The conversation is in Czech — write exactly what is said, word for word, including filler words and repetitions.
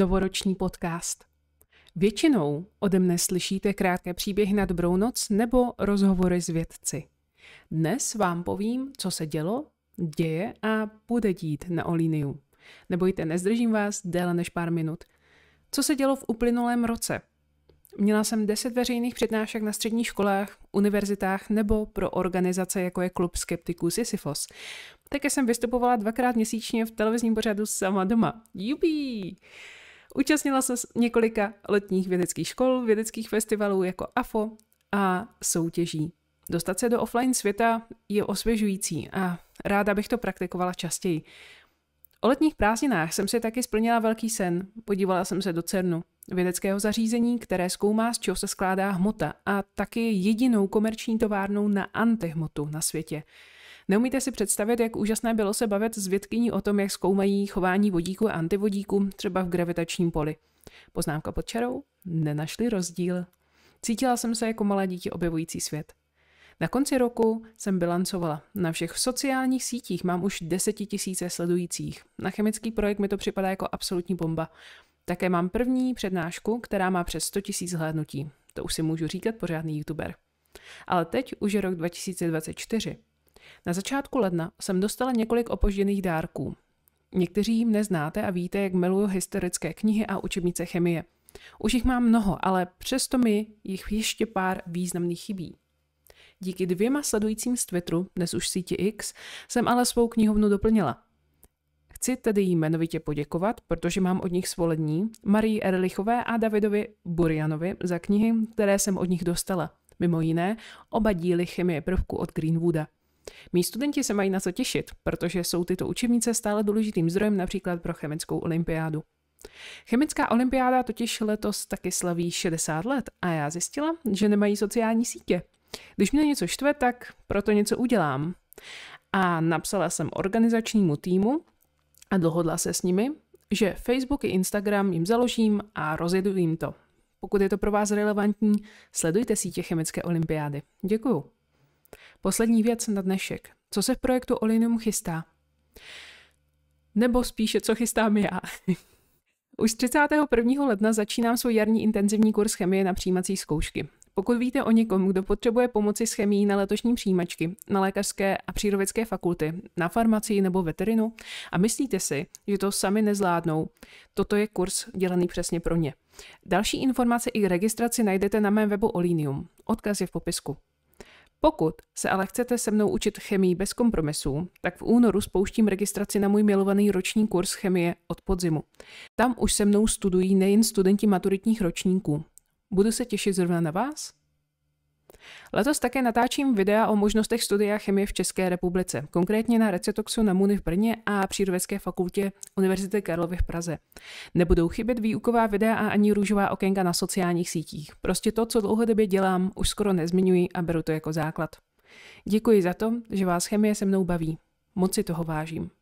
novoroční podcast. Většinou ode mne slyšíte krátké příběhy na dobrou noc nebo rozhovory s vědci. Dnes vám povím, co se dělo, děje a bude dít na Oliniu. Nebojte, nezdržím vás déle než pár minut. Co se dělo v uplynulém roce? Měla jsem deset veřejných přednášek na středních školách, univerzitách nebo pro organizace, jako je Klub Skeptiků Sisyphos. Také jsem vystupovala dvakrát měsíčně v televizním pořadu Sama doma. Jupí! Účastnila se několika letních vědeckých škol, vědeckých festivalů jako A F O a soutěží. Dostat se do offline světa je osvěžující a ráda bych to praktikovala častěji. O letních prázdninách jsem si taky splnila velký sen. Podívala jsem se do CERNu, vědeckého zařízení, které zkoumá, z čeho se skládá hmota a taky jedinou komerční továrnou na antihmotu na světě. Neumíte si představit, jak úžasné bylo se bavit s vědkyní o tom, jak zkoumají chování vodíku a antivodíku, třeba v gravitačním poli. Poznámka pod čarou? Nenašli rozdíl. Cítila jsem se jako malé dítě objevující svět. Na konci roku jsem bilancovala. Na všech sociálních sítích mám už desetitisíce sledujících. Na chemický projekt mi to připadá jako absolutní bomba. Také mám první přednášku, která má přes sto tisíc hlédnutí. To už si můžu říkat pořádný youtuber. Ale teď už je rok dva tisíce dvacet čtyři. Na začátku ledna jsem dostala několik opožděných dárků. Někteří jim neznáte a víte, jak miluju historické knihy a učebnice chemie. Už jich mám mnoho, ale přesto mi jich ještě pár významných chybí. Díky dvěma sledujícím z Twitteru, dnes už síti X, jsem ale svou knihovnu doplnila. Chci tedy jí jmenovitě poděkovat, protože mám od nich svolení, Marie Ehrlichové a Davidovi Burianovi za knihy, které jsem od nich dostala. Mimo jiné, oba díly chemie prvku od Greenwooda. Mí studenti se mají na co těšit, protože jsou tyto učebnice stále důležitým zdrojem například pro chemickou olympiádu. Chemická olympiáda totiž letos taky slaví šedesát let a já zjistila, že nemají sociální sítě. Když mě něco štve, tak proto něco udělám. A napsala jsem organizačnímu týmu a dohodla se s nimi, že Facebook i Instagram jim založím a rozjedu jim to. Pokud je to pro vás relevantní, sledujte sítě chemické olympiády. Děkuju. Poslední věc na dnešek. Co se v projektu Olinium chystá? Nebo spíše, co chystám já? Už třicátého prvního ledna začínám svůj jarní intenzivní kurz chemie na přijímací zkoušky. Pokud víte o někom, kdo potřebuje pomoci s chemií na letošní přijímačky, na lékařské a přírodovědecké fakulty, na farmacii nebo veterinu a myslíte si, že to sami nezvládnou, toto je kurz dělaný přesně pro ně. Další informace i registraci najdete na mém webu Olinium. Odkaz je v popisku. Pokud se ale chcete se mnou učit chemii bez kompromisů, tak v únoru spouštím registraci na můj milovaný roční kurz chemie od podzimu. Tam už se mnou studují nejen studenti maturitních ročníků. Budu se těšit zrovna na vás? Letos také natáčím videa o možnostech studia chemie v České republice, konkrétně na Recetoxu na Muni v Brně a Přírodovědecké fakultě Univerzity Karlovy v Praze. Nebudou chybět výuková videa a ani růžová okénka na sociálních sítích. Prostě to, co dlouhodobě dělám, už skoro nezmiňuji a beru to jako základ. Děkuji za to, že vás chemie se mnou baví. Moc si toho vážím.